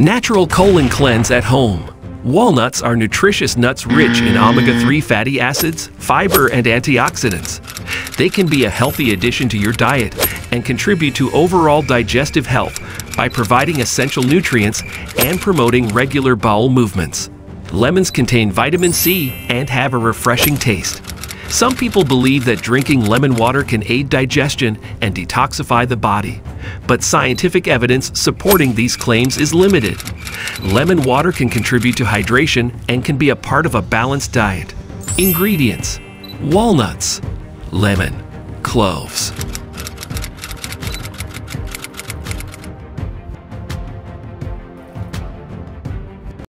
Natural colon cleanse at home. Walnuts are nutritious nuts rich in omega-3 fatty acids, fiber, and antioxidants. They can be a healthy addition to your diet and contribute to overall digestive health by providing essential nutrients and promoting regular bowel movements. Lemons contain vitamin C and have a refreshing taste. Some people believe that drinking lemon water can aid digestion and detoxify the body, but scientific evidence supporting these claims is limited. Lemon water can contribute to hydration and can be a part of a balanced diet. Ingredients: walnuts, lemon, cloves.